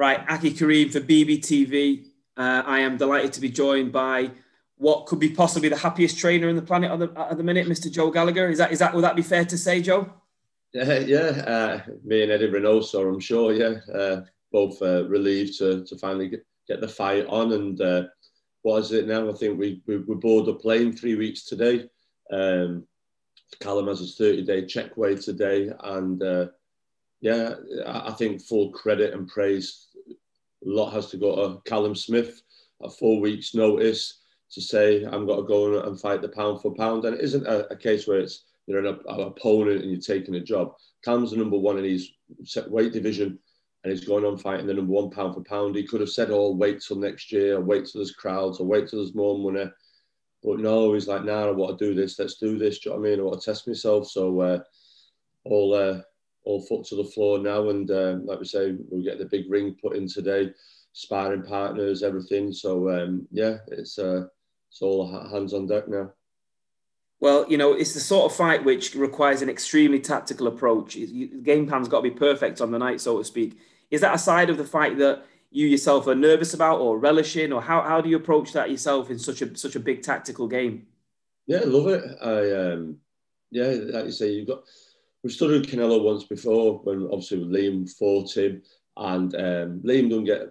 Right, Aki Kareem for BBTV. I am delighted to be joined by what could be possibly the happiest trainer on the planet at the minute, Mr. Joe Gallagher. Would that be fair to say, Joe? Me and Eddie Reynoso, I'm sure, both relieved to finally get the fight on. And what is it now? I think we board a plane 3 weeks today. Callum has his 30-day check weigh today. And I think full credit and praise, a lot has to go to Callum Smith at 4 weeks' notice to say, I'm going to go and fight the pound for pound. And it isn't a case where it's you're an opponent and you're taking a job. Callum's the number one in his weight division, and he's going on fighting the number one pound for pound. He could have said, oh, wait till next year, or wait till there's crowds, or wait till there's more money. But no, he's like, nah, I want to do this. Let's do this. Do you know what I mean? I want to test myself. So all foot to the floor now. And like we say, we'll get the big ring put in today, sparring partners, everything. So, it's all hands on deck now. Well, it's the sort of fight which requires an extremely tactical approach. The game plan's got to be perfect on the night, so to speak. Is that a side of the fight that you yourself are nervous about or relishing, or how do you approach that yourself in such a big tactical game? Yeah, I love it. Like you say, we've studied Canelo once before when obviously Liam fought him, and Liam didn't get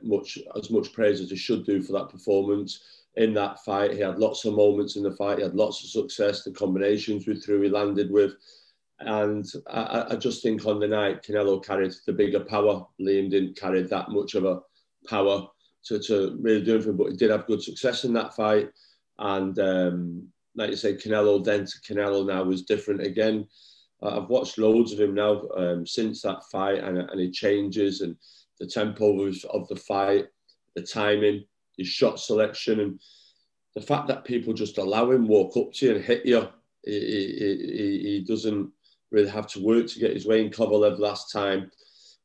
as much praise as he should do for that performance. In that fight, he had lots of moments in the fight. He had lots of success. The combinations we threw, he landed with. And I just think on the night, Canelo carried the bigger power. Liam didn't carry that much of a power to really do anything, but he did have good success in that fight. And like you say, Canelo then to Canelo now was different again. I've watched loads of him now since that fight, and he changes, and the tempo of the fight, the timing, his shot selection, and the fact that people just allow him walk up to you and hit you. He doesn't really have to work to get his way. In Kovalev last time,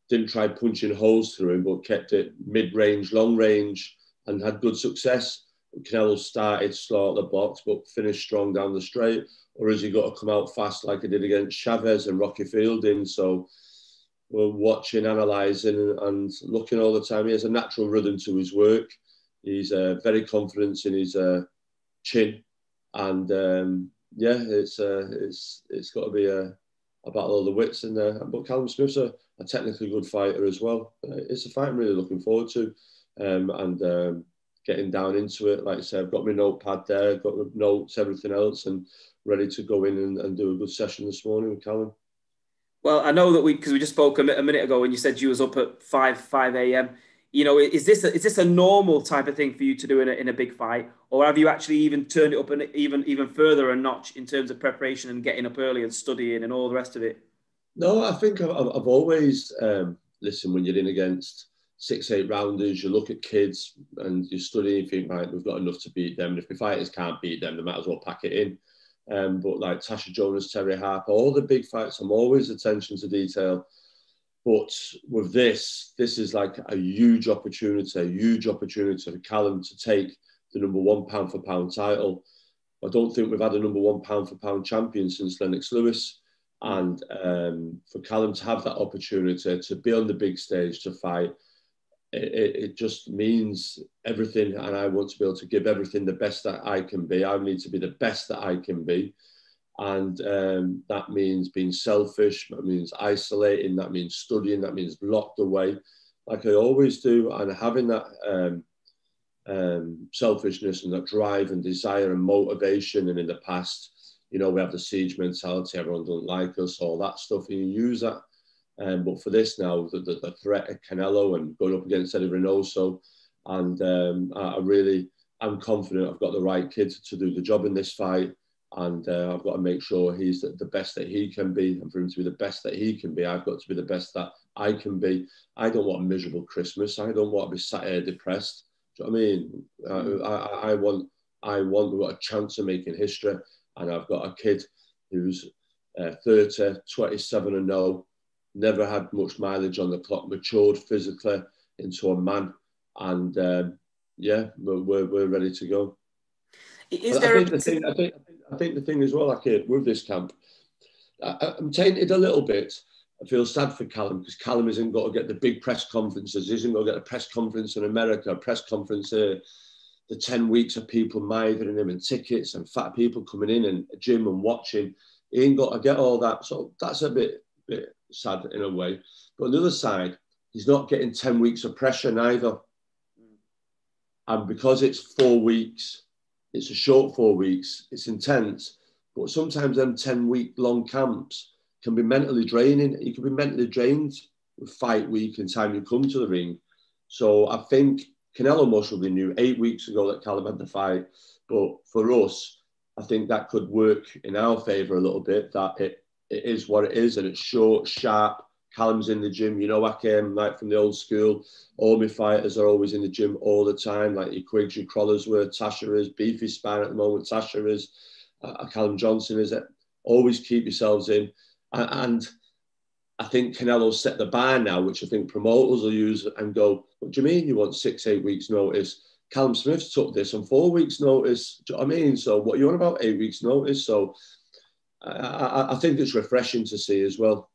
didn't try punching holes through him, but kept it mid-range, long-range, and had good success. Canelo started slow at the box, but finished strong down the straight. Or has he got to come out fast like he did against Chavez and Rocky Fielding? So we're watching, analysing, and looking all the time. He has a natural rhythm to his work. He's very confident in his chin, and it's got to be a battle of the wits in there. But Callum Smith's a technically good fighter as well. It's a fight I'm really looking forward to, getting down into it. Like I said, I've got my notepad there, I've got my notes, everything else, and ready to go in and do a good session this morning with Callum. Well, I know that because we just spoke a minute ago, and you said you was up at 5 a.m. Is this a normal type of thing for you to do in a big fight, or have you actually even turned it up and even further a notch in terms of preparation and getting up early and studying and all the rest of it? No, I think I've always listen. When you're in against 6-8 rounders, you look at kids and you study and think, right, we've got enough to beat them. And if the fighters can't beat them, they might as well pack it in. But like Tasha Jonas, Terry Harper, all the big fights, I'm always attention to detail. But with this is like a huge opportunity for Callum to take the number one pound for pound title. I don't think we've had a number one pound for pound champion since Lennox Lewis. And for Callum to have that opportunity to be on the big stage to fight, it just means everything. And I want to be able to give everything the best that I can be. I need to be the best that I can be. And that means being selfish, that means isolating, that means studying, that means locked away, like I always do. And having that selfishness and that drive and desire and motivation. And in the past, we have the siege mentality, everyone doesn't like us, all that stuff, and you use that. But for this now, the threat of Canelo and going up against Eddie Reynoso, and I'm confident I've got the right kid to do the job in this fight. And I've got to make sure he's the best that he can be. And for him to be the best that he can be, I've got to be the best that I can be. I don't want a miserable Christmas. I don't want to be sat here depressed. Do you know what I mean? We've got a chance of making history. And I've got a kid who's 30, 27 and 0, never had much mileage on the clock, matured physically into a man. And we're ready to go. I think the thing as well, like with this camp, I'm tainted a little bit I feel sad for Callum because Callum isn't going to get the big press conferences. He isn't going to get a press conference in America, a press conference the 10 weeks of people mithering him and tickets and fat people coming in and a gym and watching. He ain't got to get all that. So that's a bit sad in a way. But on the other side, he's not getting 10 weeks of pressure neither. And because it's 4 weeks, it's a short 4 weeks, it's intense. But sometimes them 10-week long camps can be mentally draining. You can be mentally drained with fight week and time you come to the ring. So I think Canelo most probably knew 8 weeks ago that Callum had the fight. But for us, I think that could work in our favour a little bit, that it is what it is and it's short, sharp. Callum's in the gym. You know, I came like from the old school. All my fighters are always in the gym all the time, like your Quigs, your Crawlers were, Tasha is, Beefy Spine at the moment, Tasha is, Callum Johnson is. Always keep yourselves in. And I think Canelo set the bar now, which I think promoters will use and go, what do you mean you want 6, 8 weeks notice? Callum Smith took this on 4 weeks notice. Do you know what I mean? So what you want about 8 weeks notice? So I think it's refreshing to see as well.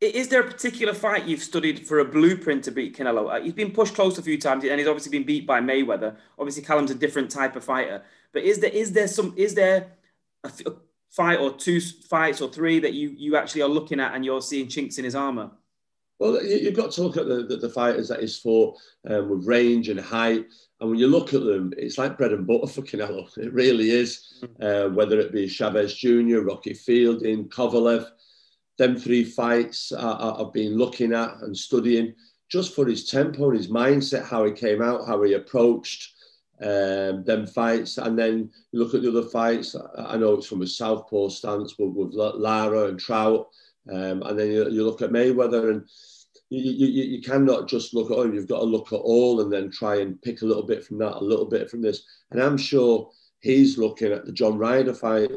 Is there a particular fight you've studied for a blueprint to beat Canelo? He's been pushed close a few times and he's obviously been beat by Mayweather. Obviously, Callum's a different type of fighter. But is there a fight or two fights or three that you actually are looking at and you're seeing chinks in his armour? Well, you've got to look at the fighters that he's fought with range and height. And when you look at them, it's like bread and butter for Canelo. It really is. Whether it be Chavez Jr., Rocky Fielding, Kovalev, them three fights I've been looking at and studying just for his tempo and his mindset, how he came out, how he approached them fights. And then you look at the other fights. I know it's from a southpaw stance with Lara and Trout. And then you look at Mayweather and you cannot just look at him. You've got to look at all and then try and pick a little bit from that, a little bit from this. And I'm sure he's looking at the John Ryder fight.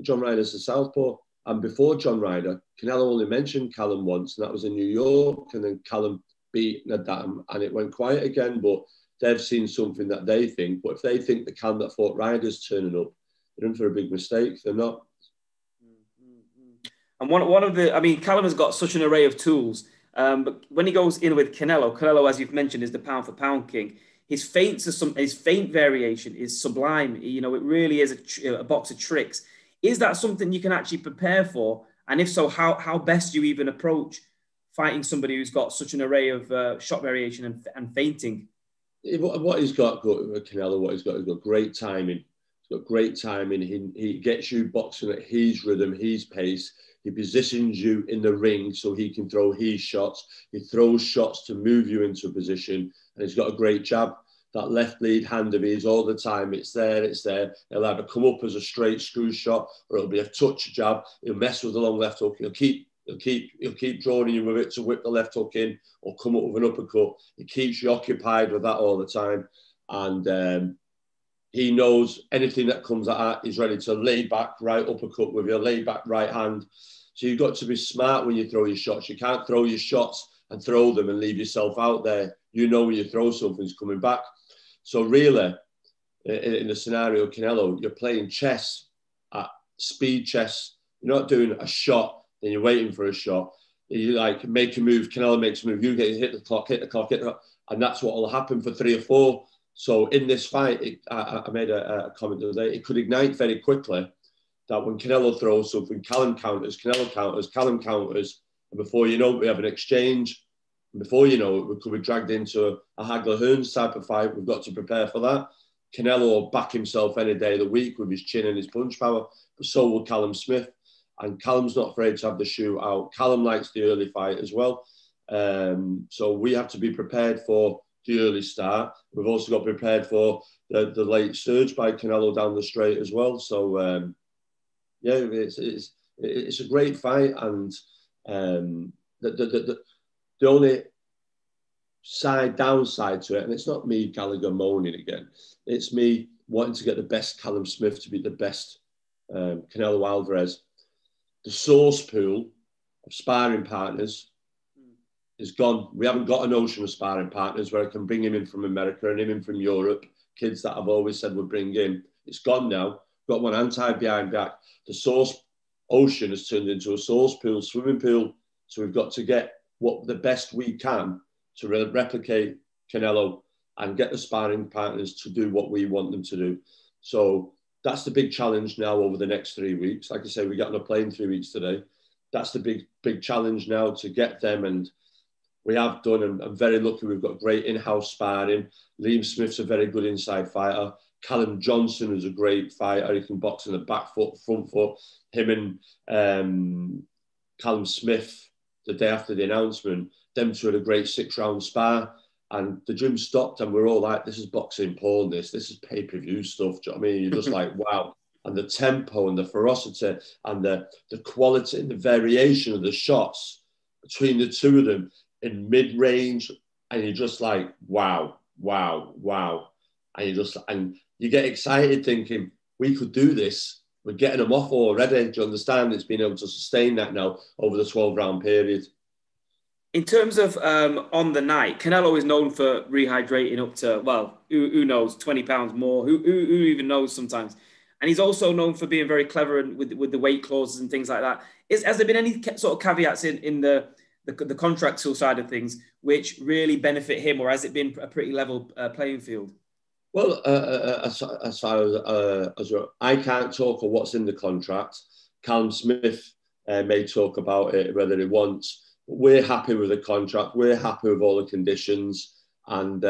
John Ryder's the southpaw. And before John Ryder, Canelo only mentioned Callum once, and that was in New York. And then Callum beat Nadam, and it went quiet again. But they've seen something that they think. But if they think the Callum that fought Ryder's turning up, they're in for a big mistake. They're not. And one of the, I mean, Callum has got such an array of tools. But when he goes in with Canelo, as you've mentioned, is the pound for pound king. His feints are his feint variation is sublime. You know, it really is a box of tricks. Is that something you can actually prepare for? And if so, how best do you even approach fighting somebody who's got such an array of shot variation and feinting? What he's got, Canelo, he's got great timing. He's got great timing. He gets you boxing at his rhythm, his pace. He positions you in the ring so he can throw his shots. He throws shots to move you into a position. And he's got a great jab. That left lead hand of his all the time, it's there. It'll either come up as a straight screw shot or it'll be a touch jab. He'll mess with the long left hook. He'll keep drawing you with it to whip the left hook in or come up with an uppercut. He keeps you occupied with that all the time. And he knows anything that comes at that, he's ready to lay back right uppercut with your lay back right hand. So you've got to be smart when you throw your shots. You can't throw your shots and throw them and leave yourself out there. You know when you throw something's coming back. So really, in the scenario, Canelo, you're playing chess, at speed chess. You're not doing a shot, then you're waiting for a shot. You like make a move, Canelo makes a move, you get hit the clock, and that's what will happen for 3 or 4. So in this fight, I made a comment the other day, it could ignite very quickly that when Canelo throws something, Callum counters, and before you know it, we have an exchange. Before you know it, we could be dragged into a Hagler-Hearns type of fight. We've got to prepare for that. Canelo will back himself any day of the week with his chin and his punch power, but so will Callum Smith. And Callum's not afraid to have the shootout. Callum likes the early fight as well. So we have to be prepared for the early start. We've also got prepared for the late surge by Canelo down the straight as well. So, yeah, it's a great fight. And the only downside to it, and it's not me, Gallagher, moaning again. It's me wanting to get the best Callum Smith to be the best Canelo Alvarez. The source pool of sparring partners is gone. We haven't got an ocean of sparring partners where I can bring him in from America and him in from Europe, kids that I've always said would bring in. It's gone now. Got one hand tied behind back. The source ocean has turned into a source pool, swimming pool. So we've got to get what the best we can to replicate Canelo and get the sparring partners to do what we want them to do. So that's the big challenge now over the next 3 weeks. Like I say, we got on a plane 3 weeks today. That's the big challenge now to get them, and we have done. And I'm very lucky. We've got great in-house sparring. Liam Smith's a very good inside fighter. Callum Johnson is a great fighter. He can box in the back foot, front foot. Him and Callum Smith, the day after the announcement, them two had a great 6-round spar. And the gym stopped and we're all like, this is boxing porn, this is pay-per-view stuff. Do you know what I mean? You're just like, wow. And the tempo and the ferocity and the quality and the variation of the shots between the two of them in mid-range. And you're just like, wow, wow, wow. And you get excited thinking, we could do this. We're getting them off already. Do you understand? It's being able to sustain that now over the 12-round period. In terms of on the night, Canelo is known for rehydrating up to, well, who knows, 20 pounds more. Who even knows sometimes? And he's also known for being very clever with the weight clauses and things like that. Has there been any sort of caveats in the contractual side of things which really benefit him, or has it been a pretty level playing field? Well, as far as I can't talk of what's in the contract. Callum Smith may talk about it, whether he wants. We're happy with the contract. We're happy with all the conditions. And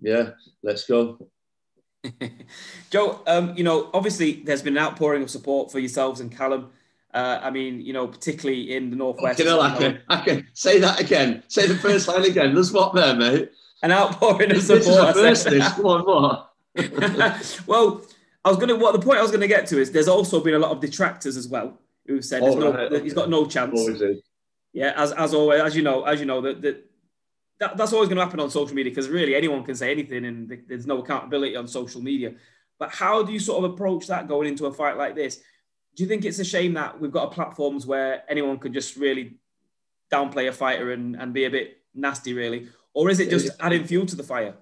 yeah, let's go. Joe, you know, obviously there's been an outpouring of support for yourselves and Callum. I mean, you know, particularly in the Northwest. Okay, I can say that again. Say the first line again. There's what there, mate? An outpouring of support. This is the first. Come on, what? Well, the point I was going to get to is there's also been a lot of detractors as well who've said he's got no chance. Yeah, as always, as you know, that's always going to happen on social media, because really anyone can say anything and there's no accountability on social media. But how do you sort of approach that going into a fight like this? Do you think it's a shame that we've got platforms where anyone could just really downplay a fighter and be a bit nasty, really? Or is it just adding fuel to the fire?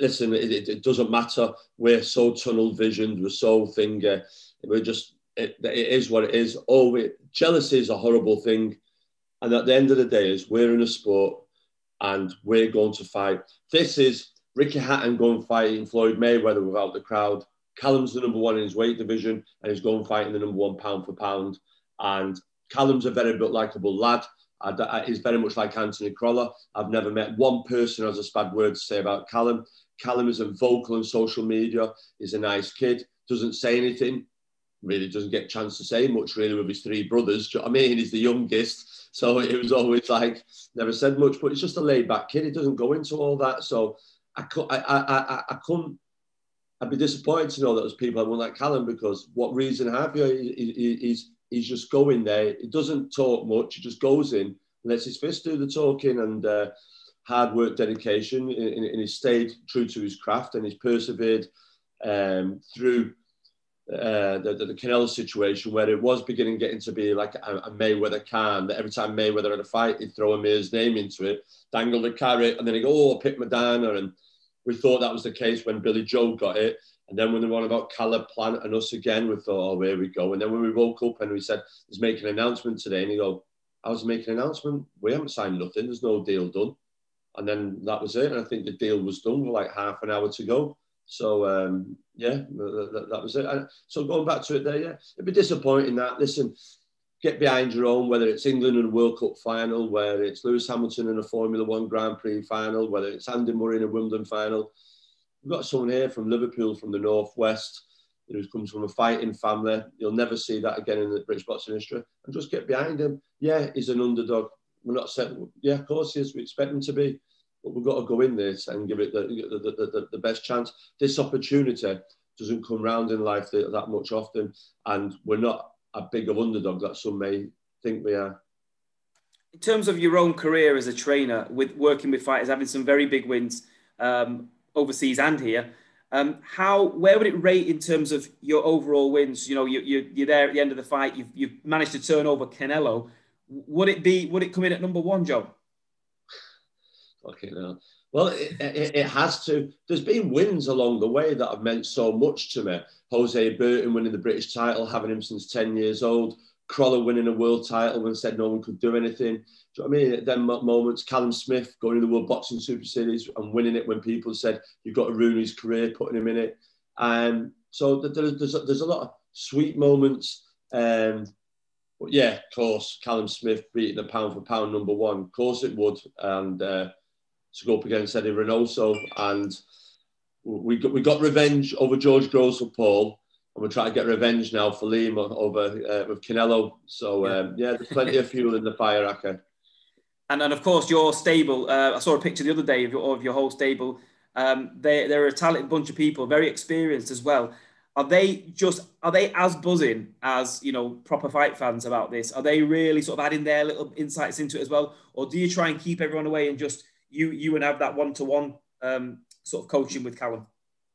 Listen, it doesn't matter. We're so tunnel visioned. We're so finger. We're just, it is what it is. Jealousy is a horrible thing. And at the end of the day, we're in a sport and we're going to fight. This is Ricky Hatton going fighting Floyd Mayweather without the crowd. Callum's the number one in his weight division and he's going fighting the number one pound for pound. And Callum's a very likeable lad. He's very much like Anthony Crolla. I've never met one person who has a bad word to say about Callum. Callum isn't vocal on social media. He's a nice kid. Doesn't say anything. Really doesn't get a chance to say much, really, with his three brothers. Do you know what I mean? He's the youngest. So it was always like, never said much, but he's just a laid-back kid. He doesn't go into all that. So I'd be disappointed to know that there's people that won't like Callum, because what reason have you? He's just going there. He doesn't talk much. He just goes in and lets his fist do the talking, and hard work, dedication, and he's stayed true to his craft and he's persevered through the Canelo situation, where it was beginning getting to be like a Mayweather can, that every time Mayweather had a fight, he'd throw Amir's name into it, dangle the carrot, and then he'd go, oh, I'll pick Madonna. And we thought that was the case when Billy Joe got it. And then when they were on about Caleb Plant and us again, we thought, oh, here we go. And then when we woke up and we said, he's making an announcement today, and he go, I was making an announcement. We haven't signed nothing. There's no deal done. And then that was it. And I think the deal was done with like half an hour to go. So, yeah, that was it. So going back to it there, yeah, it'd be disappointing that. Listen, get behind your own, whether it's England in a World Cup final, whether it's Lewis Hamilton in a Formula One Grand Prix final, whether it's Andy Murray in a Wimbledon final. We've got someone here from Liverpool, from the Northwest, who comes from a fighting family. You'll never see that again in the British boxing history. And just get behind him. Yeah, he's an underdog. We're not set. Yeah, of course he is. We expect him to be. But we've got to go in this and give it the best chance. This opportunity doesn't come round in life that much often, and we're not a big of underdog that some may think we are. In terms of your own career as a trainer, with working with fighters, having some very big wins overseas and here, where would it rate in terms of your overall wins? You know, you're there at the end of the fight. You've managed to turn over Canelo. Would it come in at number one, Joe? Okay, no. Well, it has to. There's been wins along the way that have meant so much to me. Jose Burton winning the British title, having him since 10 years old. Crawler winning a world title when said no one could do anything. Do you know what I mean? At them moments, Callum Smith going to the World Boxing Super Series and winning it when people said, you've got to ruin his career, putting him in it. So there's a lot of sweet moments. But yeah, of course, Callum Smith beating the pound for pound number one. Of course it would. And to go up against Eddie Reynoso. And we got revenge over George Groves for Paul. And we're trying to get revenge now for Liam with Canelo. So, yeah, there's plenty of fuel in the fire, Aka. And of course, your stable, I saw a picture the other day of your whole stable. They're a talented bunch of people, very experienced as well. Are they as buzzing as, you know, proper fight fans about this? Are they really sort of adding their little insights into it as well? Or do you try and keep everyone away and just you and have that one-to-one sort of coaching with Callum?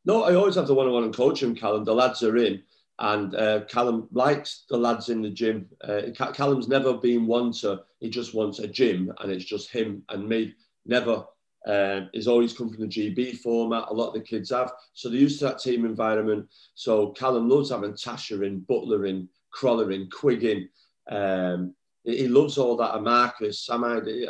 No, I always have the one-on-one and coach him, Callum. The lads are in, and Callum likes the lads in the gym. Callum's never been one to, he just wants a gym, and it's just him and me. Never. He's always come from the GB format, a lot of the kids have. So they're used to that team environment. So Callum loves having Tasha in, Butler in, Crawler in, Quig in. He loves all that, and Marcus, Sam,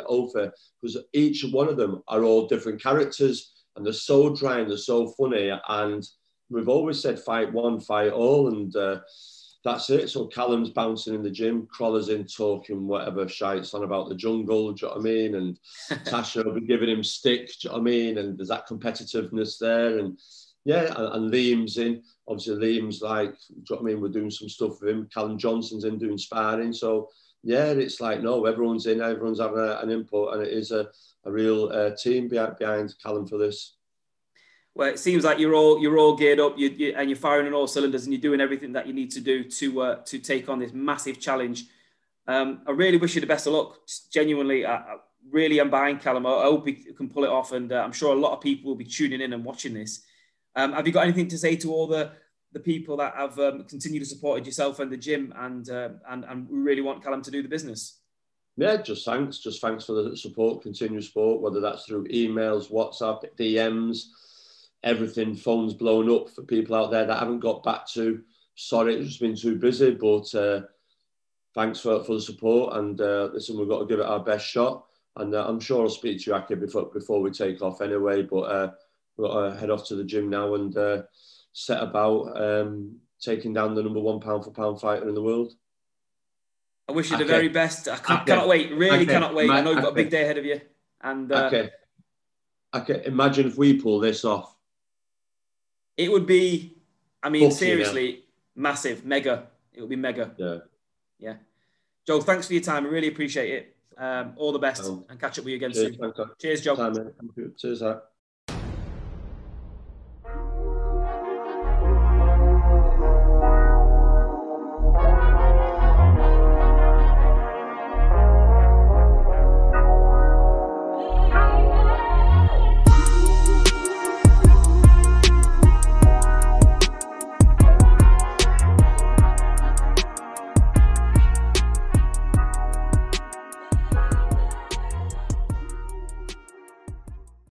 Ofer, because each one of them are all different characters. And they're so dry and they're so funny. And we've always said fight one, fight all. And that's it. So Callum's bouncing in the gym. Crawler's in talking whatever shite's on about the jungle. Do you know what I mean? And Tasha will be giving him stick. Do you know what I mean? And there's that competitiveness there. And yeah, and Liam's in. Obviously, Liam's like, do you know what I mean? We're doing some stuff with him. Callum Johnson's in doing sparring. So yeah, it's like, no, everyone's in, everyone's having an input, and it is a real team behind Callum for this. Well, it seems like you're all geared up, and you're firing on all cylinders, and you're doing everything that you need to do to take on this massive challenge. I really wish you the best of luck. Just genuinely, I really am behind Callum. I hope he can pull it off, and I'm sure a lot of people will be tuning in and watching this. Have you got anything to say to all the people that have continued to support yourself and the gym, and we really want Callum to do the business? Yeah, just thanks for the support, continued support, whether that's through emails, WhatsApp, DMs, everything. Phones blown up for people out there that I haven't got back to. Sorry, it's just been too busy, but thanks for the support, and listen, we've got to give it our best shot, and I'm sure I'll speak to you, Aki, before we take off anyway, but we've got to head off to the gym now and set about taking down the number one pound for pound fighter in the world. I wish you the very best. I cannot wait. Really cannot wait. I know you've got a big day ahead of you. And okay. Imagine if we pull this off. It would be, I mean, seriously, massive, mega. It would be mega. Yeah. Joe, thanks for your time. I really appreciate it. All the best, and catch up with you again soon. Cheers, Joe. Cheers, Zach.